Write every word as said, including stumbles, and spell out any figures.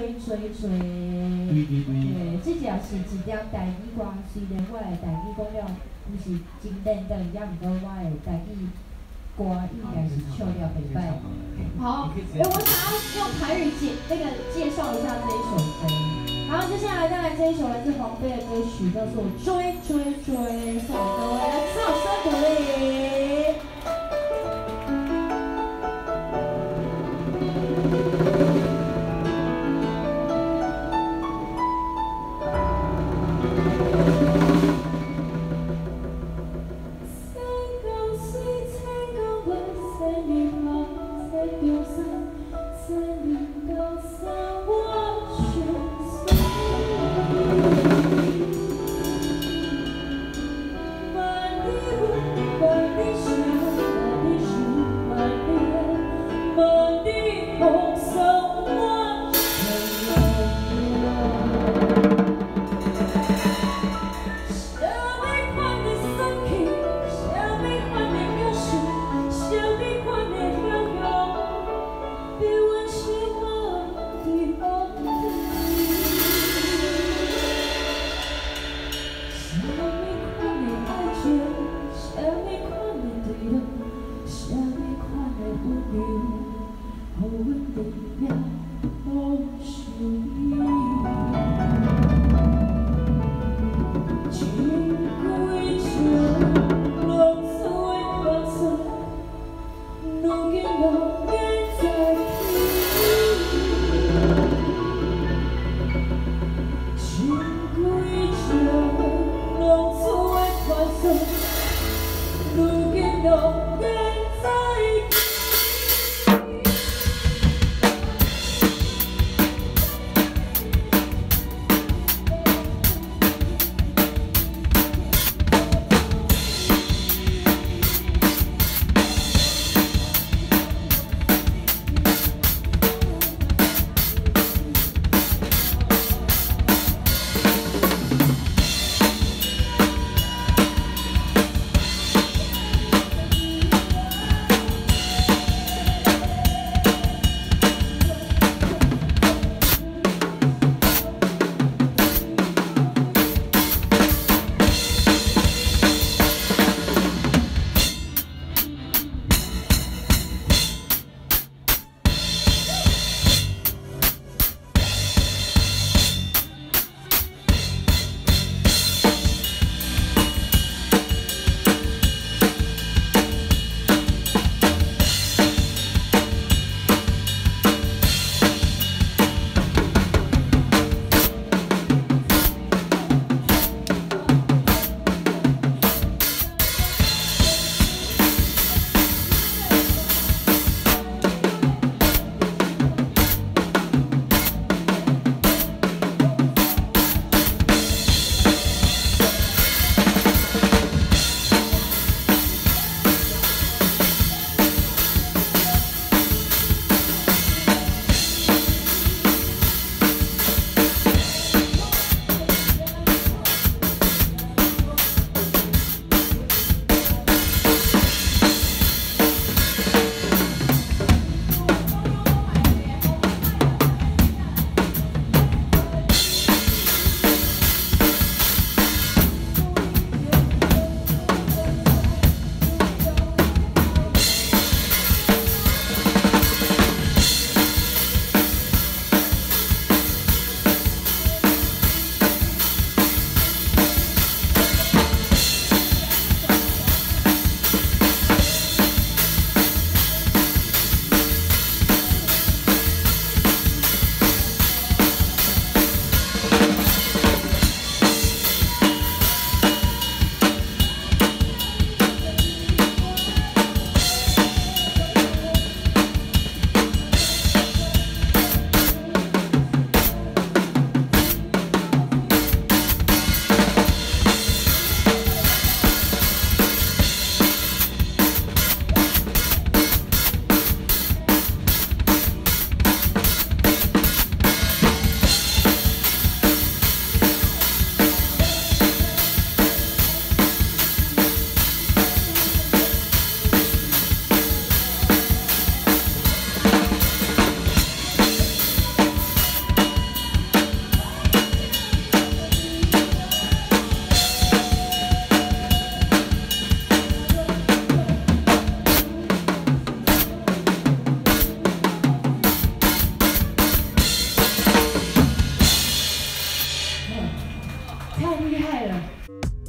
吹吹吹，嘿，这条是一条台语歌，虽然我的台语讲了，毋是真认真，也毋过我的台语歌应该是唱了袂歹。好，哎，我想要用台语介那个介绍一下这一首歌。 然后接下来带来这一首来自黄飞的歌曲，叫做《追追追》，送给各位，来掌声鼓励。三更水，三更月，三日梦，三更山，三日高山。拜了。